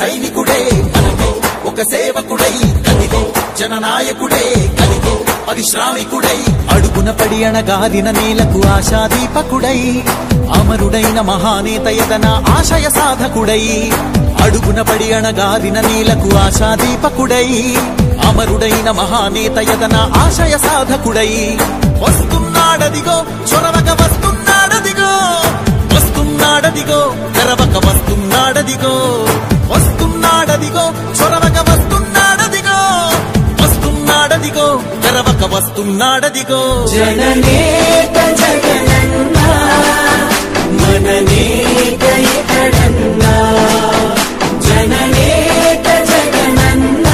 సైనికుడే కలిగో ఒక సేవకుడై కలిగో జననాయకుడే కలిగో పరిశ్రామికుడై అడుగున పడి అణగారిన నేలకు ఆశాదీపకుడై అమరుడైన మహానేత యదన ఆశయ సాధకుడై అడుగున పడి అణగారిన నేలకు ఆశాదీపకుడై అమరుడైన మహానేత యదన ఆశయ సాధకుడై వస్తున్నాడదిగో చొరవక వస్తున్నాడదిగో వస్తున్నాడదిగో చొరవక వస్తున్నాడదిగో వస్తున్నాడదిగో చొరవక వస్తున్నాడదిగో వస్తున్నాడదిగో చొరవక వస్తున్నాడదిగో జననేత జగనన్న మననేత ఇతడన్న జననేత జగనన్న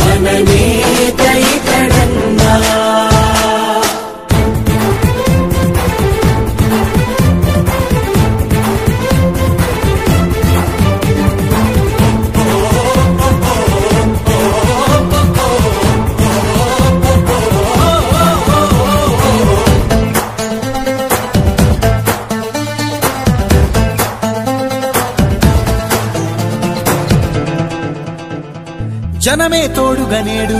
మననేత ఇతడన్న జనమే తోడుగనేడు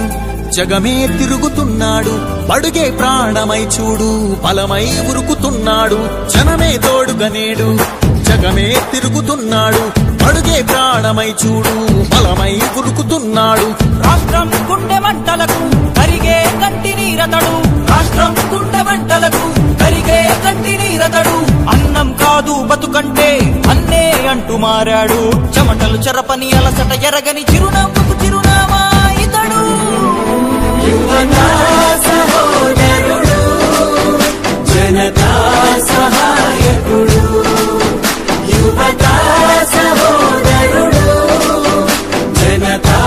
జగమే తిరుగుతున్నాడు బడుగే ప్రాణమై చూడు బలమై ఉరుకుతున్నాడు జనమే తోడుగనేడు జగమే తిరుగుతున్నాడు బడుగే ప్రాణమై చూడు బలమై ఉరుకుతున్నాడు రాష్ట్రం గుండె మంటలకు కరిగే గట్టి నీరతడు రాష్ట్రం గుండె మంటలకు కరిగే గట్టి నీరతడు అన్నం కాదు బతుకంటే అన్నే అంటూ మారాడు చెమటలు చెరపని అలసట ఎరగని చిరునవ్వుకు చిరునామా ఇతడు యువతా సహోదరుడు జనతా సహాయకుడు యువతా సహోదరుడు జనతా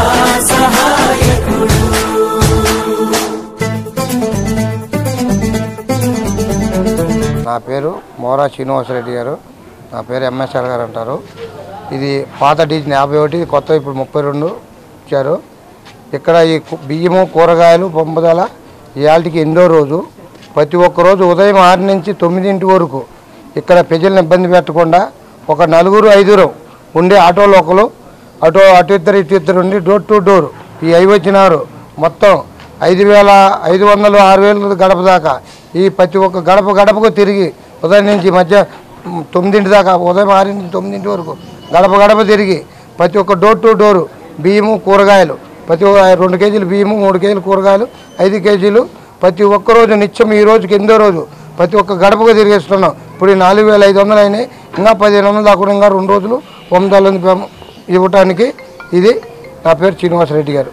సహాయకుడు నా పేరు మోరా శ్రీనివాస్ రెడ్డి గారు నా పేరు ఎంఎస్ఆర్ గారు అంటారు ఇది పాత డిజైన్ 51 కొత్త ఇప్పుడు 32 ఇచ్చారు ఇక్కడ ఈ బియ్యము కూరగాయలు పంపుదల ఇవాళకి ఎన్నో రోజు ప్రతి ఒక్కరోజు ఉదయం 6 నుంచి 9 వరకు ఇక్కడ ప్రజలను ఇబ్బంది పెట్టకుండా ఒక 4-5 ఉండే ఆటో లోకలు అటు ఇద్దరు ఉండి డోర్ టు డోర్ ఈ అవి వచ్చినారు మొత్తం 5,000, 500, 6,000 గడప దాకా ఈ ప్రతి ఒక్క గడపకు తిరిగి ఉదయం నుంచి మధ్య 9 దాకా ఉదయం 6 నుంచి 9 వరకు గడప తిరిగి ప్రతి ఒక్క డోర్ టు డోరు బియ్యము కూరగాయలు ప్రతి ఒక్క 2 కేజీలు బియ్యము 3 కేజీలు కూరగాయలు 5 కేజీలు ప్రతి ఒక్కరోజు నిత్యం ఈ రోజుకి ఎందో రోజు ప్రతి ఒక్క గడపకు తిరిగేస్తున్నాం ఇప్పుడు 4,500 అయినాయి ఇంకా 1,500 దాకా ఇంకా 2 రోజులు 900 ఇవ్వటానికి ఇది నా పేరు శ్రీనివాస్ రెడ్డి గారు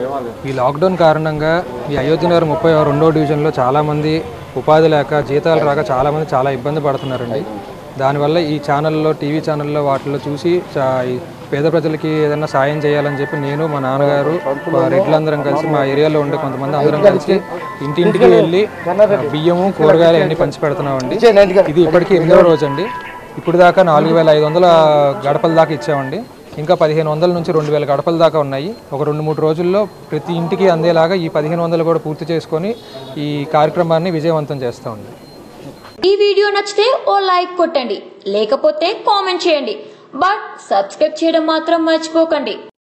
ఈ లాక్డౌన్ కారణంగా ఈ అయోధ్యనగర్ 32వ డివిజన్లో చాలామంది ఉపాధి లేక జీతాలు రాక చాలామంది చాలా ఇబ్బంది పడుతున్నారండి దానివల్ల ఈ ఛానల్లో టీవీ ఛానల్లో వాటిల్లో చూసి పేద ప్రజలకి ఏదైనా సాయం చేయాలని చెప్పి నేను మా నాన్నగారు రెడ్లందరం కలిసి మా ఏరియాలో ఉండే కొంతమంది అందరం కలిసి ఇంటింటికి వెళ్ళి బియ్యము కూరగాయలు అన్నీ పంచి పెడుతున్నామండి ఇది ఇప్పటికీ 8వ రోజు అండి ఇప్పుడు దాకా 4,500 గడపల దాకా ఇచ్చామండి ఇంకా 1,500 నుంచి 2,000 గడపల దాకా ఉన్నాయి ఒక 2-3 రోజుల్లో ప్రతి ఇంటికి అందేలాగా ఈ 1,500 కూడా పూర్తి చేసుకొని ఈ కార్యక్రమాన్ని విజయవంతం చేస్తామండి ఈ వీడియో నచ్చితే ఓ లైక్ కొట్టండి లేకపోతే కామెంట్ చేయండి బట్ సబ్స్క్రైబ్ చేయడం మాత్రం మర్చిపోకండి.